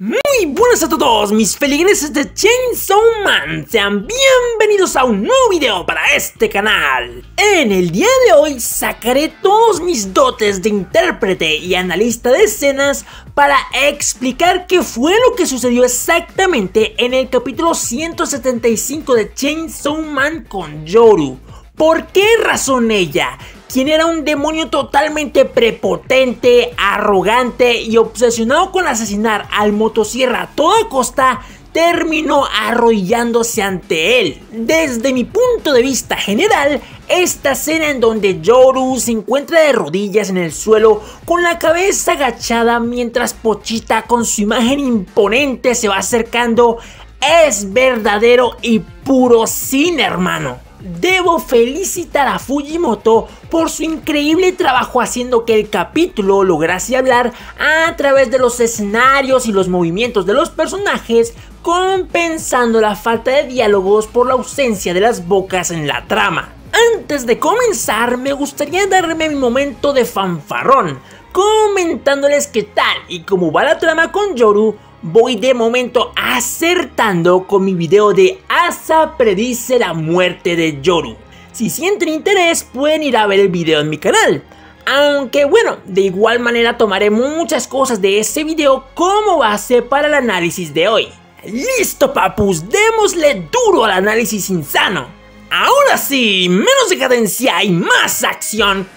Muy buenas a todos mis feligreses de Chainsaw Man, sean bienvenidos a un nuevo video para este canal. En el día de hoy sacaré todos mis dotes de intérprete y analista de escenas para explicar qué fue lo que sucedió exactamente en el capítulo 175 de Chainsaw Man con Yoru. ¿Por qué razón ella? Quien era un demonio totalmente prepotente, arrogante y obsesionado con asesinar al motosierra a toda costa, terminó arrodillándose ante él. Desde mi punto de vista general, esta escena en donde Yoru se encuentra de rodillas en el suelo con la cabeza agachada mientras Pochita con su imagen imponente se va acercando es verdadero y puro cine, hermano. Debo felicitar a Fujimoto por su increíble trabajo haciendo que el capítulo lograse hablar a través de los escenarios y los movimientos de los personajes, compensando la falta de diálogos por la ausencia de las bocas en la trama. Antes de comenzar, me gustaría darme mi momento de fanfarrón, comentándoles qué tal y cómo va la trama con Yoru. Voy de momento acertando con mi video de Asa predice la muerte de Yoru. Si sienten interés pueden ir a ver el video en mi canal. Aunque bueno, de igual manera tomaré muchas cosas de ese video como base para el análisis de hoy. ¡Listo papus! ¡Démosle duro al análisis insano! Ahora sí, menos decadencia y más acción,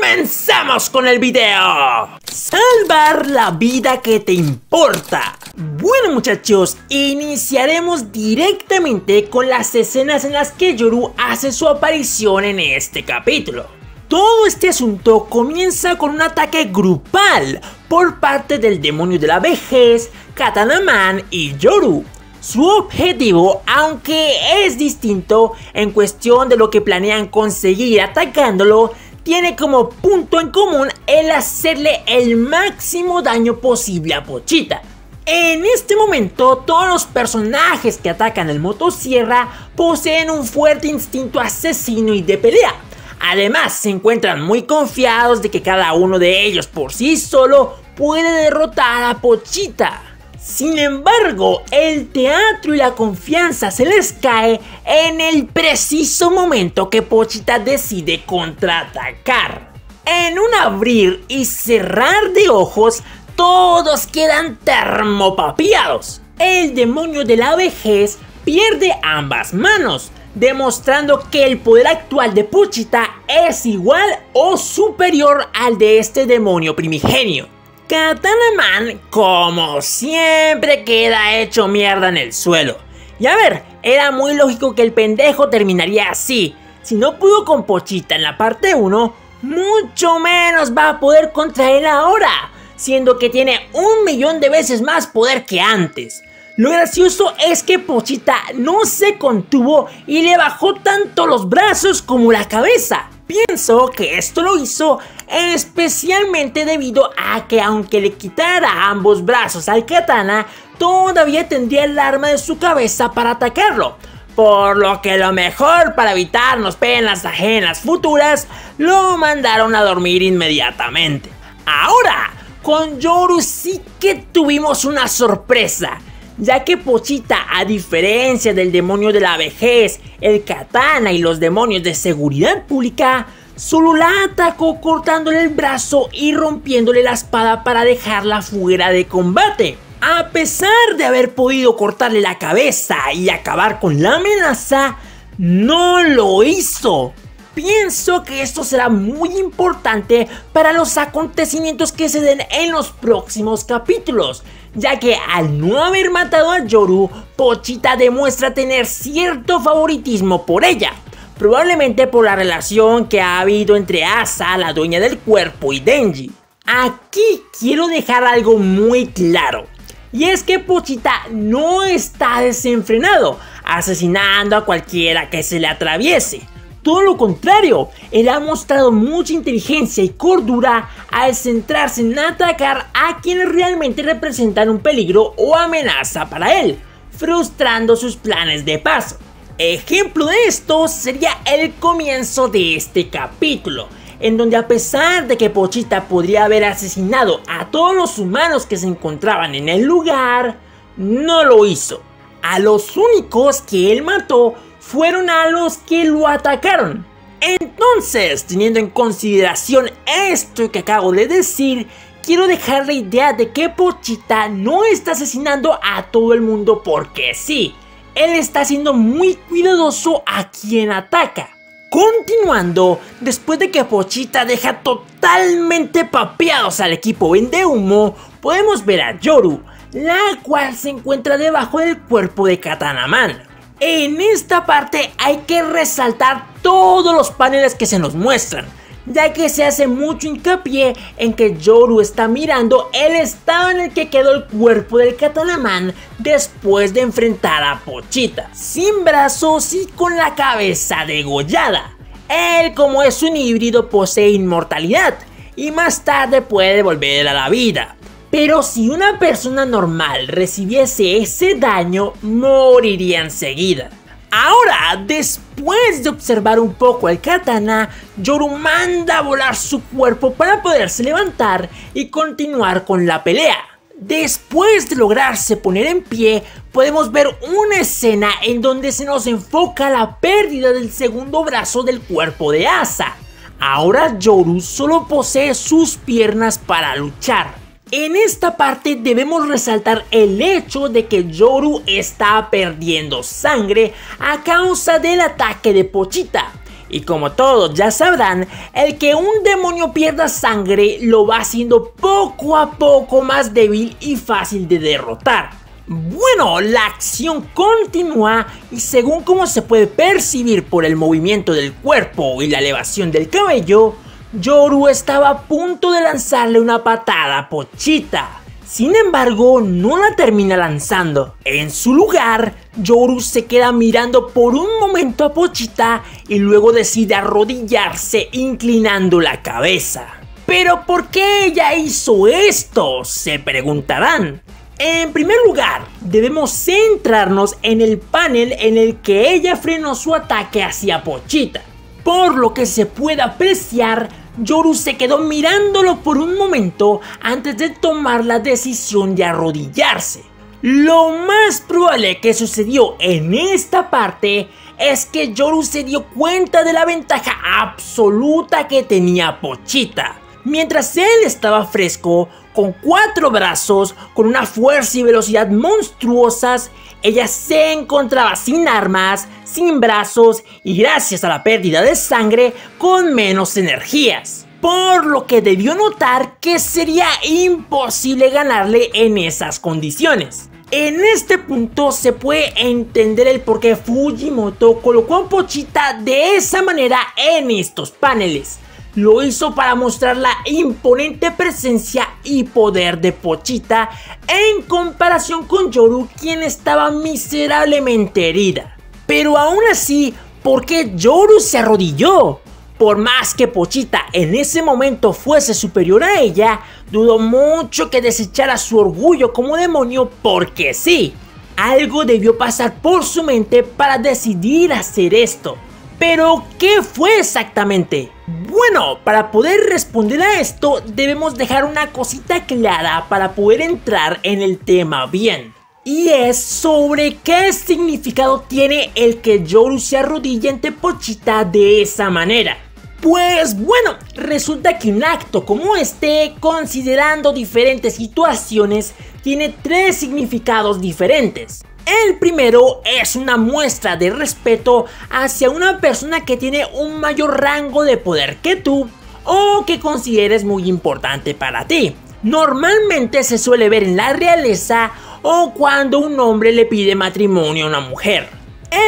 ¡comencemos con el video! Salvar la vida que te importa. Bueno muchachos, iniciaremos directamente con las escenas en las que Yoru hace su aparición en este capítulo. Todo este asunto comienza con un ataque grupal por parte del demonio de la vejez, Katana Man y Yoru. Su objetivo, aunque es distinto en cuestión de lo que planean conseguir atacándolo, tiene como punto en común el hacerle el máximo daño posible a Pochita. En este momento, todos los personajes que atacan el motosierra poseen un fuerte instinto asesino y de pelea. Además, se encuentran muy confiados de que cada uno de ellos por sí solo puede derrotar a Pochita. Sin embargo, el teatro y la confianza se les cae en el preciso momento que Pochita decide contraatacar. En un abrir y cerrar de ojos, todos quedan termopapiados. El demonio de la vejez pierde ambas manos, demostrando que el poder actual de Pochita es igual o superior al de este demonio primigenio. Katana Man, como siempre, queda hecho mierda en el suelo. Y a ver, era muy lógico que el pendejo terminaría así. Si no pudo con Pochita en la parte 1, mucho menos va a poder contra él ahora, siendo que tiene 1.000.000 de veces más poder que antes. Lo gracioso es que Pochita no se contuvo y le bajó tanto los brazos como la cabeza. Pienso que esto lo hizo especialmente debido a que aunque le quitara ambos brazos al katana, todavía tendría el arma de su cabeza para atacarlo. Por lo que lo mejor para evitarnos penas ajenas futuras, lo mandaron a dormir inmediatamente. Ahora, con Yoru sí que tuvimos una sorpresa, ya que Pochita, a diferencia del demonio de la vejez, el katana y los demonios de seguridad pública, solo la atacó cortándole el brazo y rompiéndole la espada para dejarla fuera de combate. A pesar de haber podido cortarle la cabeza y acabar con la amenaza, no lo hizo. Pienso que esto será muy importante para los acontecimientos que se den en los próximos capítulos, ya que al no haber matado a Yoru, Pochita demuestra tener cierto favoritismo por ella, probablemente por la relación que ha habido entre Asa, la dueña del cuerpo, y Denji. Aquí quiero dejar algo muy claro, y es que Pochita no está desenfrenado, asesinando a cualquiera que se le atraviese. Todo lo contrario, él ha mostrado mucha inteligencia y cordura al centrarse en atacar a quienes realmente representan un peligro o amenaza para él, frustrando sus planes de paz. Ejemplo de esto sería el comienzo de este capítulo, en donde, a pesar de que Pochita podría haber asesinado a todos los humanos que se encontraban en el lugar, no lo hizo. A los únicos que él mató fueron a los que lo atacaron. Entonces, teniendo en consideración esto que acabo de decir, quiero dejar la idea de que Pochita no está asesinando a todo el mundo porque sí. Él está siendo muy cuidadoso a quien ataca. Continuando, después de que Pochita deja totalmente papeados al equipo vendehumo, podemos ver a Yoru, la cual se encuentra debajo del cuerpo de Katana Man. En esta parte hay que resaltar todos los paneles que se nos muestran, ya que se hace mucho hincapié en que Yoru está mirando el estado en el que quedó el cuerpo del Katana Man después de enfrentar a Pochita, sin brazos y con la cabeza degollada. Él, como es un híbrido, posee inmortalidad y más tarde puede volver a la vida. Pero si una persona normal recibiese ese daño, moriría enseguida. Ahora, después de observar un poco al katana, Yoru manda a volar su cuerpo para poderse levantar y continuar con la pelea. Después de lograrse poner en pie, podemos ver una escena en donde se nos enfoca la pérdida del segundo brazo del cuerpo de Asa. Ahora Yoru solo posee sus piernas para luchar. En esta parte debemos resaltar el hecho de que Yoru está perdiendo sangre a causa del ataque de Pochita. Y como todos ya sabrán, el que un demonio pierda sangre lo va haciendo poco a poco más débil y fácil de derrotar. Bueno, la acción continúa y según como se puede percibir por el movimiento del cuerpo y la elevación del cabello, Yoru estaba a punto de lanzarle una patada a Pochita. Sin embargo, no la termina lanzando. En su lugar, Yoru se queda mirando por un momento a Pochita y luego decide arrodillarse inclinando la cabeza. ¿Pero por qué ella hizo esto?, se preguntarán. En primer lugar, debemos centrarnos en el panel en el que ella frenó su ataque hacia Pochita. Por lo que se puede apreciar, Yoru se quedó mirándolo por un momento antes de tomar la decisión de arrodillarse. Lo más probable que sucedió en esta parte es que Yoru se dio cuenta de la ventaja absoluta que tenía Pochita. Mientras él estaba fresco, con 4 brazos, con una fuerza y velocidad monstruosas, ella se encontraba sin armas, sin brazos y, gracias a la pérdida de sangre, con menos energías. Por lo que debió notar que sería imposible ganarle en esas condiciones. En este punto se puede entender el por qué Fujimoto colocó a Pochita de esa manera en estos paneles. Lo hizo para mostrar la imponente presencia y poder de Pochita en comparación con Yoru, quien estaba miserablemente herida. Pero aún así, ¿por qué Yoru se arrodilló? Por más que Pochita en ese momento fuese superior a ella, dudó mucho que desechara su orgullo como demonio porque sí. Algo debió pasar por su mente para decidir hacer esto. ¿Pero qué fue exactamente? Bueno, para poder responder a esto, debemos dejar una cosita clara para poder entrar en el tema bien. Y es sobre qué significado tiene el que Yoru se arrodille ante Pochita de esa manera. Pues bueno, resulta que un acto como este, considerando diferentes situaciones, tiene 3 significados diferentes. El primero es una muestra de respeto hacia una persona que tiene un mayor rango de poder que tú o que consideres muy importante para ti. Normalmente se suele ver en la realeza o cuando un hombre le pide matrimonio a una mujer.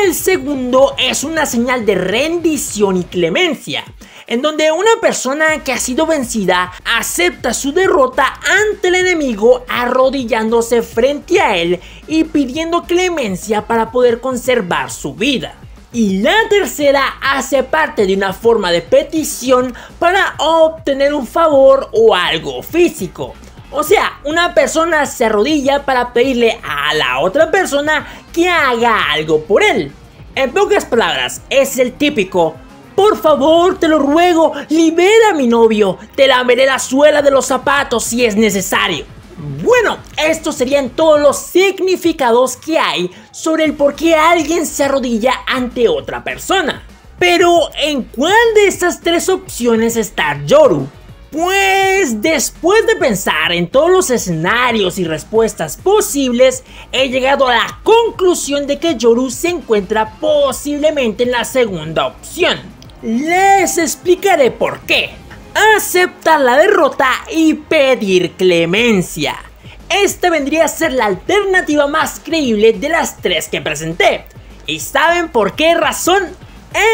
El segundo es una señal de rendición y clemencia, en donde una persona que ha sido vencida acepta su derrota ante el enemigo arrodillándose frente a él y pidiendo clemencia para poder conservar su vida. Y la tercera hace parte de una forma de petición para obtener un favor o algo físico. O sea, una persona se arrodilla para pedirle a la otra persona que haga algo por él. En pocas palabras, es el típico Por favor, te lo ruego, libera a mi novio. Te lameré la suela de los zapatos si es necesario. Bueno, estos serían todos los significados que hay sobre el por qué alguien se arrodilla ante otra persona. Pero, ¿en cuál de estas tres opciones está Yoru? Pues después de pensar en todos los escenarios y respuestas posibles, he llegado a la conclusión de que Yoru se encuentra posiblemente en la segunda opción. Les explicaré por qué. Aceptar la derrota y pedir clemencia. Esta vendría a ser la alternativa más creíble de las tres que presenté. ¿Y saben por qué razón?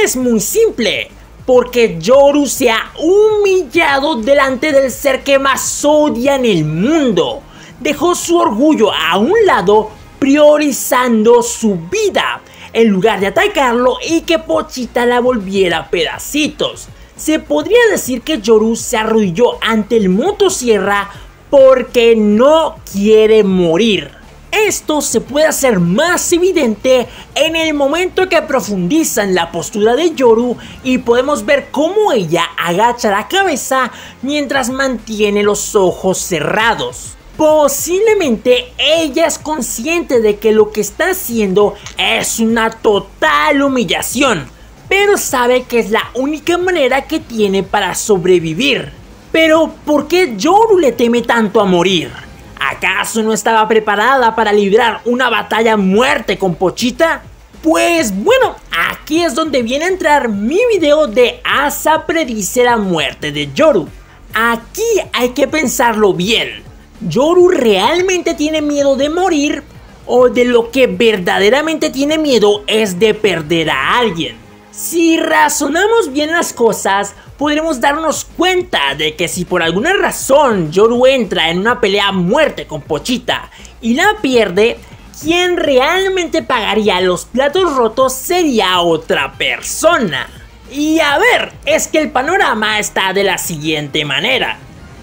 Es muy simple. Porque Yoru se ha humillado delante del ser que más odia en el mundo. Dejó su orgullo a un lado, priorizando su vida, en lugar de atacarlo y que Pochita la volviera a pedacitos. Se podría decir que Yoru se arrodilló ante el motosierra porque no quiere morir. Esto se puede hacer más evidente en el momento que profundizan la postura de Yoru y podemos ver cómo ella agacha la cabeza mientras mantiene los ojos cerrados. Posiblemente ella es consciente de que lo que está haciendo es una total humillación, pero sabe que es la única manera que tiene para sobrevivir. Pero ¿por qué Yoru le teme tanto a morir? ¿Acaso no estaba preparada para librar una batalla a muerte con Pochita? Pues bueno, aquí es donde viene a entrar mi video de Asa predice la muerte de Yoru. Aquí hay que pensarlo bien. ¿Yoru realmente tiene miedo de morir? ¿O de lo que verdaderamente tiene miedo es de perder a alguien? Si razonamos bien las cosas, podremos darnos cuenta de que si por alguna razón Yoru entra en una pelea a muerte con Pochita y la pierde, quien realmente pagaría los platos rotos sería otra persona. Y a ver, es que el panorama está de la siguiente manera.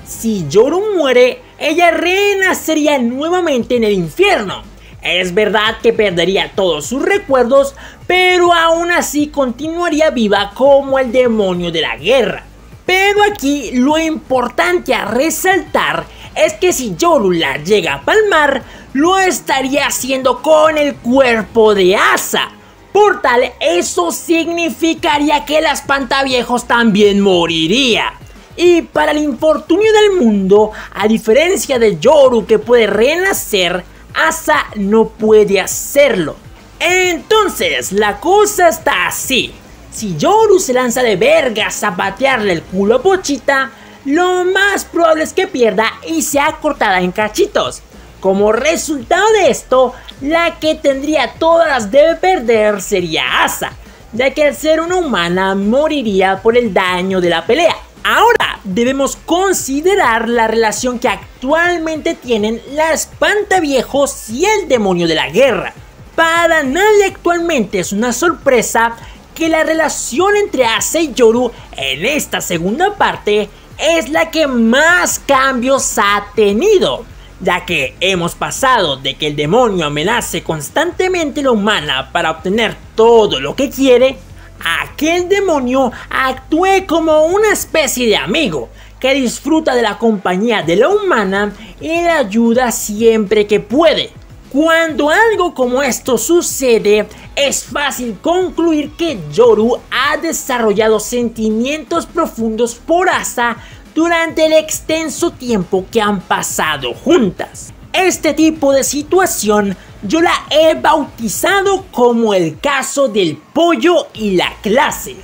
Si Yoru muere, ella renacería nuevamente en el infierno. Es verdad que perdería todos sus recuerdos, pero aún así continuaría viva como el demonio de la guerra. Pero aquí lo importante a resaltar es que si Yoru la llega a palmar, lo estaría haciendo con el cuerpo de Asa. Por tal, eso significaría que el espantaviejos también moriría. Y para el infortunio del mundo, a diferencia de Yoru que puede renacer, Asa no puede hacerlo. Entonces la cosa está así. Si Yoru se lanza de vergas a patearle el culo a Pochita, lo más probable es que pierda y sea cortada en cachitos. Como resultado de esto, la que tendría todas las de perder sería Asa, ya que al ser una humana moriría por el daño de la pelea. Ahora debemos considerar la relación que actualmente tienen la espantaviejos y el demonio de la guerra. Para nadie actualmente es una sorpresa que la relación entre Asa y Yoru en esta segunda parte es la que más cambios ha tenido, ya que hemos pasado de que el demonio amenace constantemente a la humana para obtener todo lo que quiere, aquel demonio actúe como una especie de amigo que disfruta de la compañía de la humana y la ayuda siempre que puede. Cuando algo como esto sucede, es fácil concluir que Yoru ha desarrollado sentimientos profundos por Asa durante el extenso tiempo que han pasado juntas. Este tipo de situación yo la he bautizado como el caso del pollo y la clase,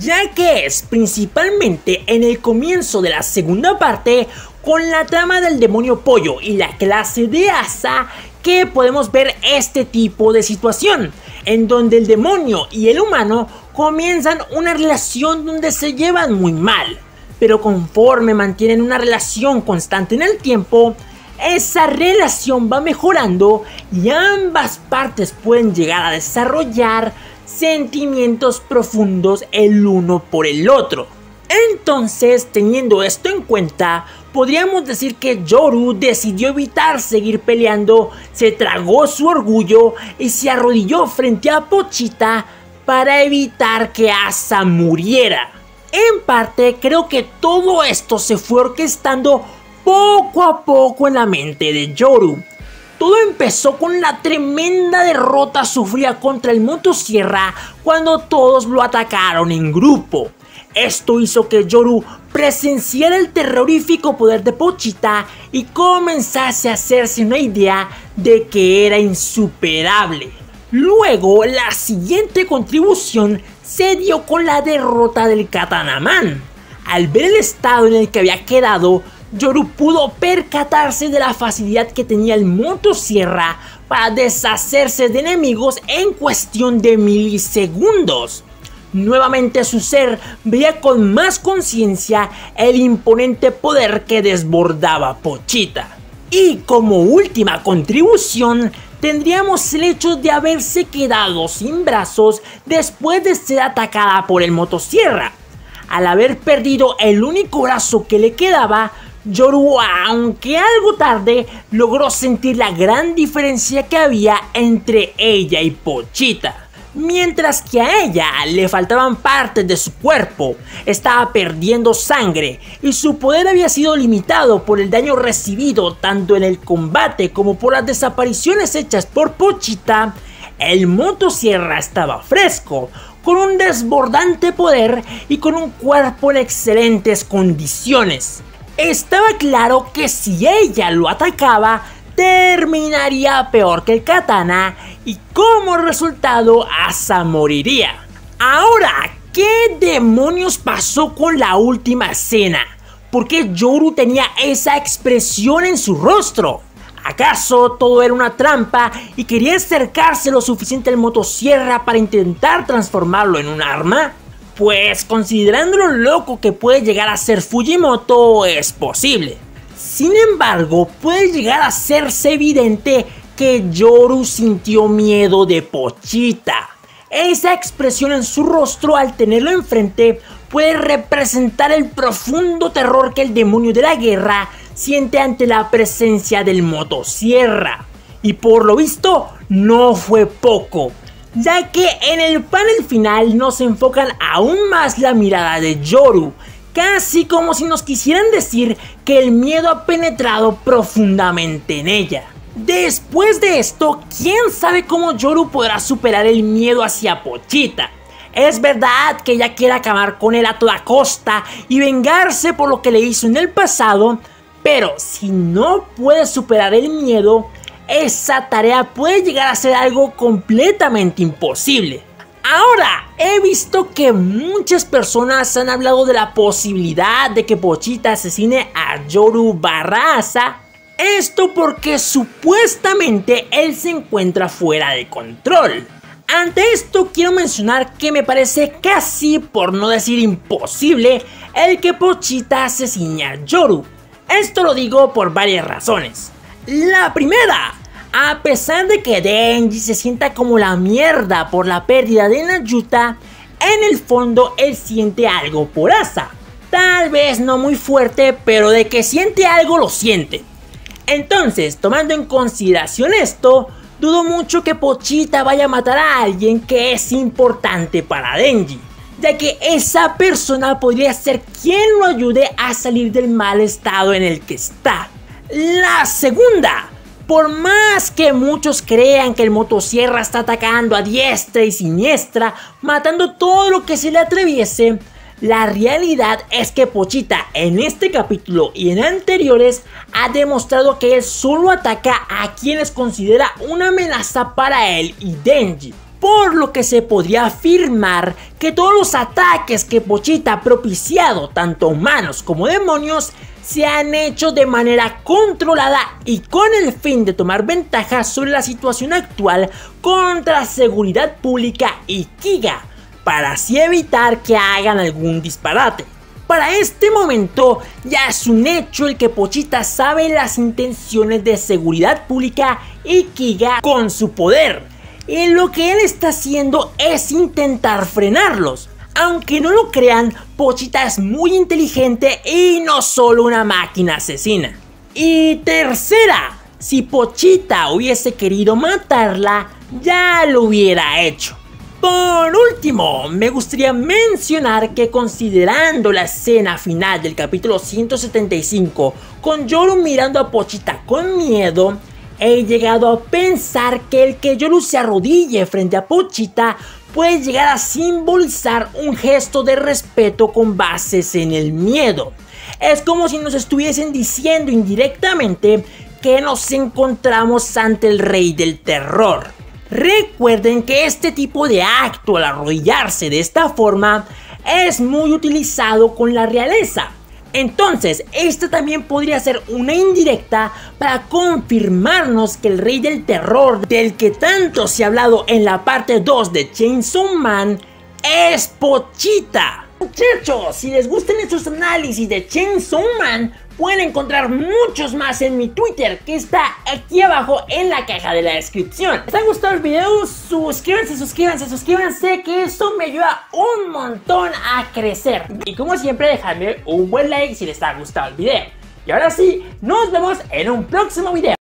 ya que es principalmente en el comienzo de la segunda parte con la trama del demonio pollo y la clase de Asa que podemos ver este tipo de situación, en donde el demonio y el humano comienzan una relación donde se llevan muy mal, pero conforme mantienen una relación constante en el tiempo, esa relación va mejorando y ambas partes pueden llegar a desarrollar sentimientos profundos el uno por el otro. Entonces, teniendo esto en cuenta, podríamos decir que Yoru decidió evitar seguir peleando, se tragó su orgullo y se arrodilló frente a Pochita para evitar que Asa muriera. En parte, creo que todo esto se fue orquestando poco a poco en la mente de Yoru. Todo empezó con la tremenda derrota sufrida contra el motosierra cuando todos lo atacaron en grupo. Esto hizo que Yoru presenciara el terrorífico poder de Pochita y comenzase a hacerse una idea de que era insuperable. Luego, la siguiente contribución se dio con la derrota del Katana Man. Al ver el estado en el que había quedado, Yoru pudo percatarse de la facilidad que tenía el motosierra para deshacerse de enemigos en cuestión de milisegundos. Nuevamente su ser veía con más conciencia el imponente poder que desbordaba Pochita. Y como última contribución, tendríamos el hecho de haberse quedado sin brazos después de ser atacada por el motosierra. Al haber perdido el único brazo que le quedaba, Yoru, aunque algo tarde, logró sentir la gran diferencia que había entre ella y Pochita. Mientras que a ella le faltaban partes de su cuerpo, estaba perdiendo sangre y su poder había sido limitado por el daño recibido tanto en el combate como por las desapariciones hechas por Pochita, el motosierra estaba fresco, con un desbordante poder y con un cuerpo en excelentes condiciones. Estaba claro que si ella lo atacaba, terminaría peor que el katana y como resultado Asa moriría. Ahora, ¿qué demonios pasó con la última escena? ¿Por qué Yoru tenía esa expresión en su rostro? ¿Acaso todo era una trampa y quería acercarse lo suficiente al motosierra para intentar transformarlo en un arma? Pues considerando lo loco que puede llegar a ser Fujimoto, es posible. Sin embargo, puede llegar a hacerse evidente que Yoru sintió miedo de Pochita. Esa expresión en su rostro al tenerlo enfrente puede representar el profundo terror que el demonio de la guerra siente ante la presencia del motosierra. Y por lo visto, no fue poco, ya que en el panel final nos enfocan aún más la mirada de Yoru, casi como si nos quisieran decir que el miedo ha penetrado profundamente en ella. Después de esto, quién sabe cómo Yoru podrá superar el miedo hacia Pochita. Es verdad que ella quiere acabar con él a toda costa y vengarse por lo que le hizo en el pasado, pero si no puede superar el miedo, esa tarea puede llegar a ser algo completamente imposible. Ahora, he visto que muchas personas han hablado de la posibilidad de que Pochita asesine a Yoru / Asa. Esto porque supuestamente él se encuentra fuera de control. Ante esto quiero mencionar que me parece casi, por no decir imposible, el que Pochita asesine a Yoru. Esto lo digo por varias razones. La primera, a pesar de que Denji se sienta como la mierda por la pérdida de Nayuta, en el fondo él siente algo por Asa. Tal vez no muy fuerte, pero de que siente algo lo siente. Entonces, tomando en consideración esto, dudo mucho que Pochita vaya a matar a alguien que es importante para Denji, ya que esa persona podría ser quien lo ayude a salir del mal estado en el que está. La segunda, por más que muchos crean que el motosierra está atacando a diestra y siniestra, matando todo lo que se le atraviese, la realidad es que Pochita en este capítulo y en anteriores ha demostrado que él solo ataca a quienes considera una amenaza para él y Denji, por lo que se podría afirmar que todos los ataques que Pochita ha propiciado, tanto humanos como demonios, se han hecho de manera controlada y con el fin de tomar ventaja sobre la situación actual contra seguridad pública y Kiga, para así evitar que hagan algún disparate. Para este momento ya es un hecho el que Pochita sabe las intenciones de seguridad pública y Kiga con su poder, y lo que él está haciendo es intentar frenarlos. Aunque no lo crean, Pochita es muy inteligente y no solo una máquina asesina. Y tercera, si Pochita hubiese querido matarla, ya lo hubiera hecho. Por último, me gustaría mencionar que considerando la escena final del capítulo 175, con Yoru mirando a Pochita con miedo, he llegado a pensar que el que Yoru se arrodille frente a Pochita puede llegar a simbolizar un gesto de respeto con bases en el miedo. Es como si nos estuviesen diciendo indirectamente que nos encontramos ante el rey del terror. Recuerden que este tipo de acto al arrodillarse de esta forma es muy utilizado con la realeza. Entonces, esta también podría ser una indirecta para confirmarnos que el rey del terror, del que tanto se ha hablado en la parte 2 de Chainsaw Man, es Pochita. Muchachos, si les gustan estos análisis de Chainsaw Man, pueden encontrar muchos más en mi Twitter, que está aquí abajo en la caja de la descripción. ¿Les han gustado los videos? Suscríbanse, suscríbanse, suscríbanse, que eso me ayuda un montón a crecer. Y como siempre, dejadme un buen like si les ha gustado el video. Y ahora sí, nos vemos en un próximo video.